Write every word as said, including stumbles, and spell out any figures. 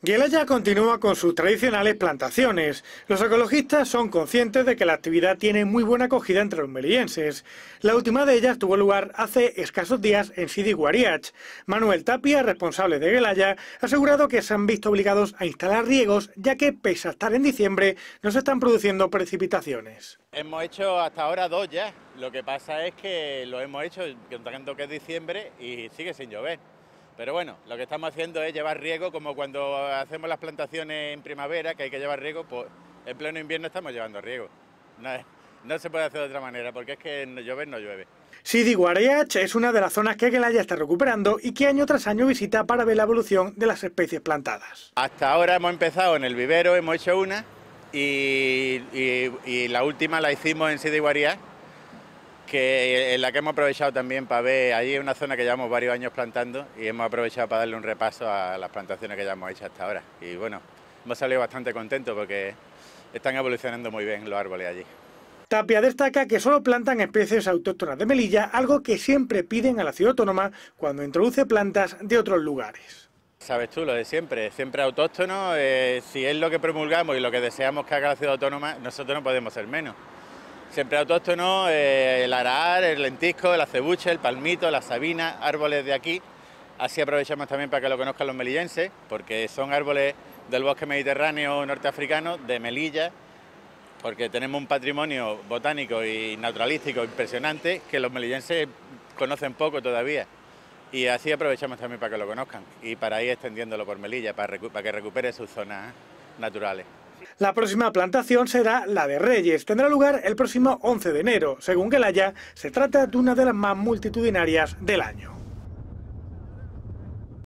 Guelaya continúa con sus tradicionales plantaciones. Los ecologistas son conscientes de que la actividad tiene muy buena acogida entre los melillenses. La última de ellas tuvo lugar hace escasos días en Sidi Guariach. Manuel Tapia, responsable de Guelaya, ha asegurado que se han visto obligados a instalar riegos, ya que, pese a estar en diciembre, no se están produciendo precipitaciones. Hemos hecho hasta ahora dos ya. Lo que pasa es que lo hemos hecho, contando que es diciembre, y sigue sin llover. Pero bueno, lo que estamos haciendo es llevar riego, como cuando hacemos las plantaciones en primavera, que hay que llevar riego, pues en pleno invierno estamos llevando riego. No, no se puede hacer de otra manera, porque es que no llueve, no llueve. Sidi Guariach es una de las zonas que Guelaya está recuperando y que año tras año visita para ver la evolución de las especies plantadas. Hasta ahora hemos empezado en el vivero, hemos hecho una, y, y, y la última la hicimos en Sidi Guariach, que en la que hemos aprovechado también para ver, allí es una zona que llevamos varios años plantando y hemos aprovechado para darle un repaso a las plantaciones que ya hemos hecho hasta ahora. Y bueno, hemos salido bastante contentos porque están evolucionando muy bien los árboles allí. Tapia destaca que solo plantan especies autóctonas de Melilla, algo que siempre piden a la ciudad autónoma cuando introduce plantas de otros lugares. Sabes tú, lo de siempre, siempre autóctono, eh, si es lo que promulgamos y lo que deseamos que haga la ciudad autónoma, nosotros no podemos ser menos. Siempre autóctono, eh, el arar, el lentisco, el acebuche, el palmito, la sabina, árboles de aquí. Así aprovechamos también para que lo conozcan los melillenses, porque son árboles del bosque mediterráneo norteafricano, de Melilla, porque tenemos un patrimonio botánico y naturalístico impresionante que los melillenses conocen poco todavía. Y así aprovechamos también para que lo conozcan y para ir extendiéndolo por Melilla, para, recu para que recupere sus zonas naturales. La próxima plantación será la de Reyes. Tendrá lugar el próximo once de enero. Según Guelaya, se trata de una de las más multitudinarias del año.